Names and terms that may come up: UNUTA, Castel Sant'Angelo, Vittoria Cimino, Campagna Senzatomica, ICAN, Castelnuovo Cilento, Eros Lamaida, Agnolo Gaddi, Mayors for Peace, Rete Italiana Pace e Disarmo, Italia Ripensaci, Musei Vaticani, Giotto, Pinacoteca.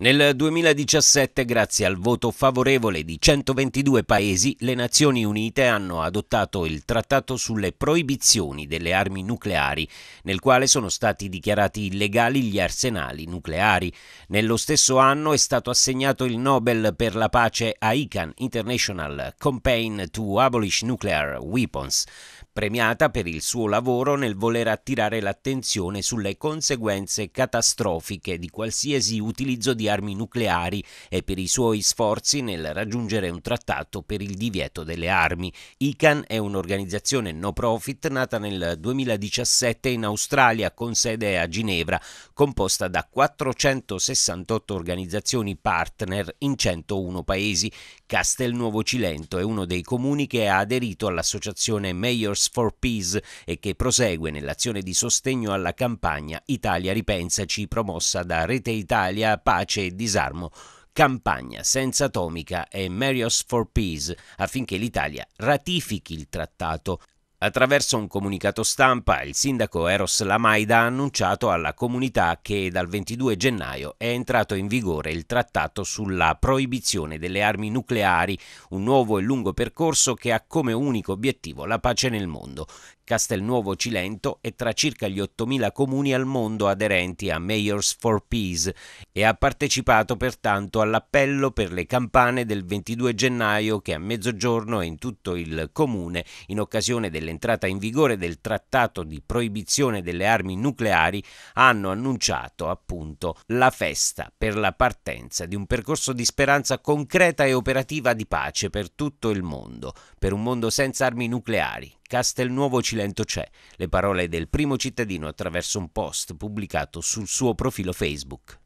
Nel 2017, grazie al voto favorevole di 122 paesi, le Nazioni Unite hanno adottato il Trattato sulle proibizioni delle armi nucleari, nel quale sono stati dichiarati illegali gli arsenali nucleari. Nello stesso anno è stato assegnato il Nobel per la pace a ICAN, International Campaign to Abolish Nuclear Weapons, premiata per il suo lavoro nel voler attirare l'attenzione sulle conseguenze catastrofiche di qualsiasi utilizzo di armi nucleari e per i suoi sforzi nel raggiungere un trattato per il divieto delle armi. ICAN è un'organizzazione no profit nata nel 2017 in Australia con sede a Ginevra, composta da 468 organizzazioni partner in 101 paesi. Castelnuovo Cilento è uno dei comuni che ha aderito all'associazione Mayors for Peace e che prosegue nell'azione di sostegno alla campagna Italia Ripensaci, promossa da Rete Italiana Pace e Disarmo, Campagna Senzatomica e Mayors for Peace, affinché l'Italia ratifichi il trattato. Attraverso un comunicato stampa, il sindaco Eros Lamaida ha annunciato alla comunità che dal 22 gennaio è entrato in vigore il trattato sulla proibizione delle armi nucleari, un nuovo e lungo percorso che ha come unico obiettivo la pace nel mondo. Castelnuovo Cilento è tra circa gli 8.000 comuni al mondo aderenti a Mayors for Peace e ha partecipato pertanto all'appello per le campane del 22 gennaio che a mezzogiorno è in tutto il comune in occasione dell'entrata in vigore del trattato di proibizione delle armi nucleari hanno annunciato appunto la festa per la partenza di un percorso di speranza concreta e operativa di pace per tutto il mondo, per un mondo senza armi nucleari. Castelnuovo Cilento c'è, le parole del primo cittadino attraverso un post pubblicato sul suo profilo Facebook.